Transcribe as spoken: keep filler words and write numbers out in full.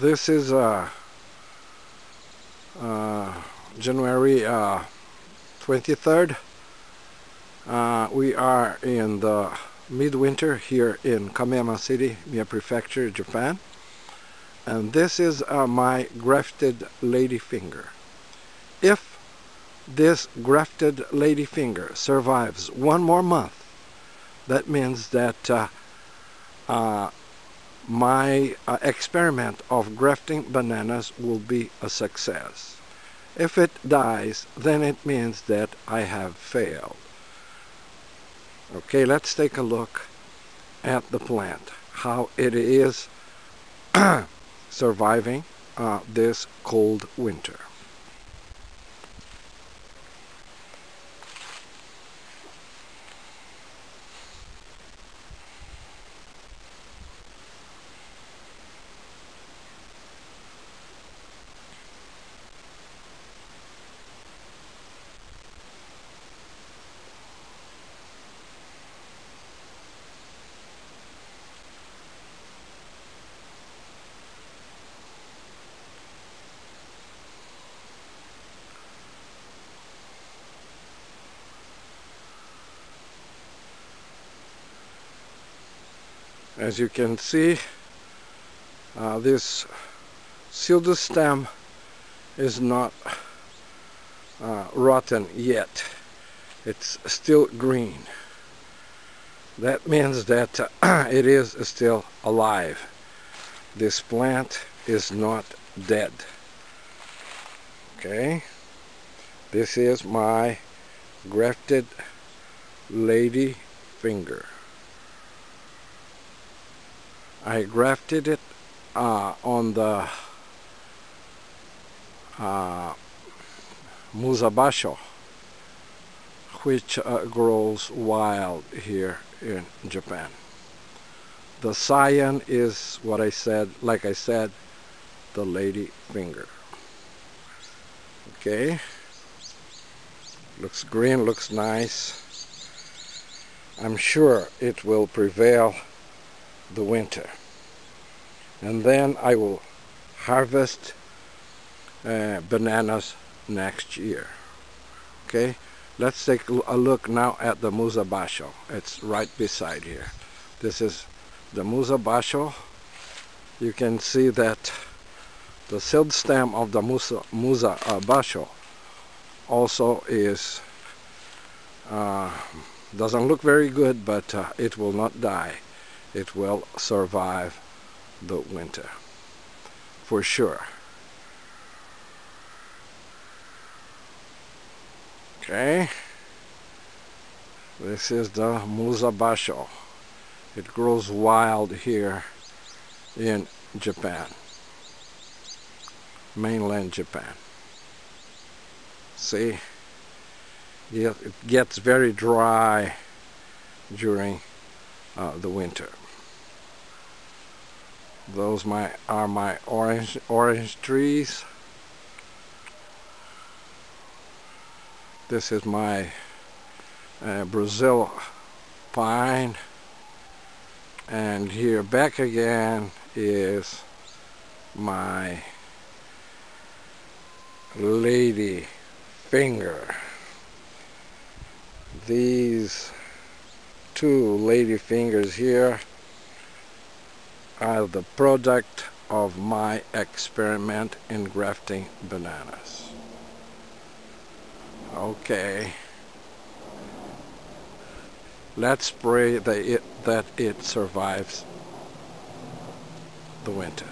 This is uh, uh, January uh, twenty-third. Uh, we are in the midwinter here in Kamiama City, Miyagi Prefecture, Japan. And this is uh, my grafted lady finger. If this grafted lady finger survives one more month, that means that uh, uh, my uh, experiment of grafting bananas will be a success. If it dies, then it means that I have failed. Okay, let's take a look at the plant, how it is surviving uh, this cold winter. As you can see, uh, this pseudostem is not uh, rotten yet. It's still green. That means that uh, it is still alive. This plant is not dead. Okay, this is my grafted lady finger. I grafted it uh, on the uh, Musa basjoo, which uh, grows wild here in Japan. The cyan is what I said, like I said, the lady finger. Okay, looks green, looks nice. I'm sure it will prevail the winter, and then I will harvest uh, bananas next year. Okay, let's take a look now at the Musa basjoo. It's right beside here. This is the Musa basjoo. You can see that the seed stem of the Musa, Musa uh, basjoo also is uh, doesn't look very good, but uh, it will not die. It will survive the winter for sure. Okay, this is the Musa basjoo. It grows wild here in Japan, mainland Japan. See, it gets very dry during uh, the winter. Those my are my orange orange trees. This is my uh, Brazil pine, and here back again is my lady finger. These two lady fingers here are the product of my experiment in grafting bananas. Okay, let's pray that it, that it survives the winter.